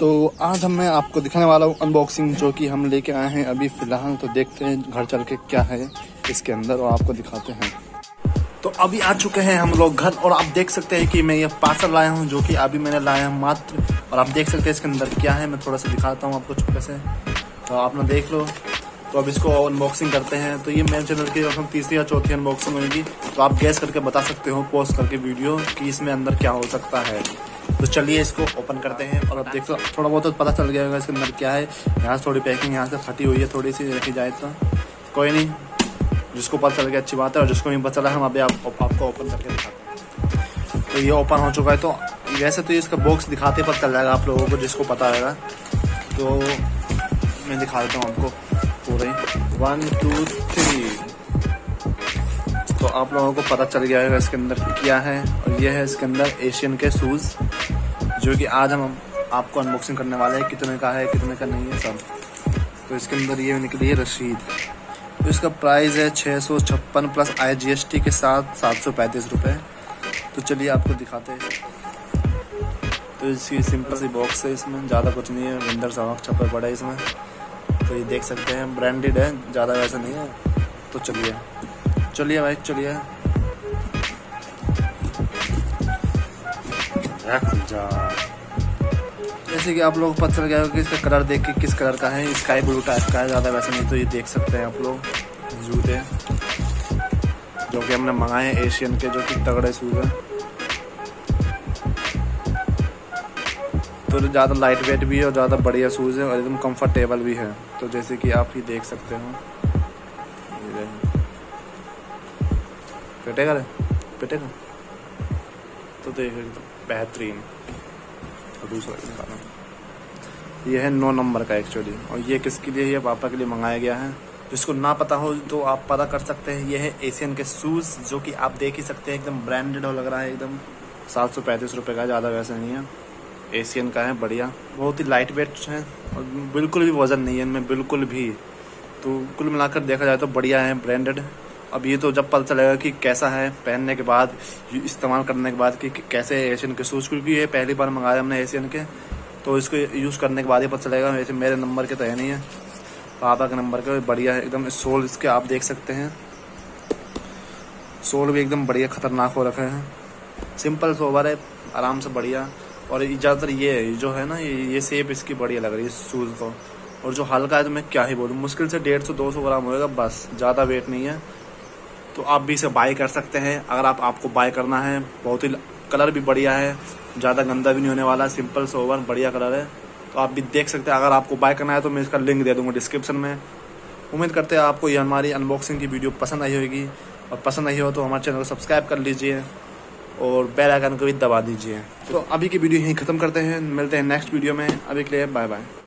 तो आज हम मैं आपको दिखाने वाला हूँ अनबॉक्सिंग जो कि हम लेके आए हैं अभी फ़िलहाल। तो देखते हैं घर चल के क्या है इसके अंदर और आपको दिखाते हैं। तो अभी आ चुके हैं हम लोग घर और आप देख सकते हैं कि मैं ये पार्सल लाया हूँ जो कि अभी मैंने लाया हूँ मात्र। और आप देख सकते हैं इसके अंदर क्या है, मैं थोड़ा सा दिखाता हूँ आपको चुपके से, तो आप ना देख लो। तो अब इसको अनबॉक्सिंग करते हैं। तो ये मेरे चैनल की लगभग तीसरी या चौथी अनबॉक्सिंग होगी, तो आप गेस करके बता सकते हो पोस्ट करके वीडियो कि इसमें अंदर क्या हो सकता है। तो चलिए इसको ओपन करते हैं और अब देखो थोड़ा बहुत तो पता चल गया होगा इसके अंदर क्या है। यहाँ से थोड़ी पैकिंग यहाँ से फटी हुई है, थोड़ी सी रखी जाए तो कोई नहीं, जिसको पता चल गया अच्छी बात है और जिसको नहीं पता चला हम अभी आपको ओपन करके दिखाते हैं। तो ये ओपन हो चुका है। तो वैसे तो ये इसका बॉक्स दिखाते पता चल जाएगा आप लोगों को जिसको पता रहेगा। तो मैं दिखा देता हूँ आपको पूरे 1 2 3। तो आप लोगों को पता चल गया होगा इसके अंदर क्या है। और ये है इसके अंदर एशियन के शूज़ जो कि आज हम आपको अनबॉक्सिंग करने वाले हैं। कितने का है कितने का नहीं है सब। तो इसके अंदर ये निकली है रशीद। तो इसका प्राइस है 656 प्लस IGST के साथ 735 रुपये। तो चलिए आपको दिखाते हैं। तो इसकी सिंपल सी बॉक्स है, इसमें ज़्यादा कुछ नहीं है, विंडर सवाक छपा पड़ा है इसमें। तो ये देख सकते हैं ब्रांडेड है, ज़्यादा वैसा नहीं है। तो चलिए चलिए भाई चलिए जैसे कि आप लोग पता चल गया कि इसका कलर देख के किस कलर का है, स्काई ब्लू टाइप का है, ज़्यादा वैसे नहीं। तो ये देख सकते हैं आप लोग जूते जो कि हमने मंगाए हैं एशियन के, जो कि तगड़े शूज हैं। तो ज़्यादा लाइट वेट भी है और ज़्यादा बढ़िया शूज़ है और एकदम कंफर्टेबल भी है। तो जैसे कि आप ये देख सकते हो पेटेगा पेटेगा तो देख बेहतरीन। और दूसरा दिखाना, यह है 9 नंबर का एक्चुअली। और ये किसके लिए, ये पापा के लिए मंगाया गया है। जिसको ना पता हो तो आप पता कर सकते हैं। ये है एशियन के शूज़ जो कि आप देख ही सकते हैं एकदम ब्रांडेड हो लग रहा है एकदम। 735 रुपये का, ज़्यादा वैसे नहीं है, एशियन का है, बढ़िया, बहुत ही लाइट वेट है और बिल्कुल भी वज़न नहीं है इनमें बिल्कुल भी। तो कुल मिलाकर देखा जाए तो बढ़िया है, ब्रांडेड। अब ये तो जब पता चलेगा कि कैसा है पहनने के बाद, इस्तेमाल करने के बाद कि कैसे एशियन के शूज़, क्योंकि ये पहली बार मंगाया हमने एशियन के। तो इसको यूज़ करने के बाद ही पता चलेगा। वैसे मेरे नंबर के तो है नहीं है, पापा के नंबर के। बढ़िया है एकदम, सोल इसके आप देख सकते हैं, सोल भी एकदम बढ़िया ख़तरनाक हो रखे हैं। सिंपल सोवर है, आराम से बढ़िया। और ज़्यादातर ये जो है ना ये सेप इसकी बढ़िया लग रही है शूज़ को। और जो हल्का है तो मैं क्या ही बोलूँ, मुश्किल से 150 200 ग्राम होगा बस, ज़्यादा वेट नहीं है। तो आप भी इसे बाय कर सकते हैं अगर आपको बाय करना है। बहुत ही कलर भी बढ़िया है, ज़्यादा गंदा भी नहीं होने वाला, सिंपल सोवर बढ़िया कलर है। तो आप भी देख सकते हैं अगर आपको बाय करना है। तो मैं इसका लिंक दे दूँगा डिस्क्रिप्शन में। उम्मीद करते हैं आपको ये हमारी अनबॉक्सिंग की वीडियो पसंद आई होगी। और पसंद आई हो तो हमारे चैनल को सब्सक्राइब कर लीजिए और बेल आइकन को भी दबा दीजिए। तो अभी की वीडियो यहीं ख़त्म करते हैं, मिलते हैं नेक्स्ट वीडियो में। अभी के लिए बाय बाय।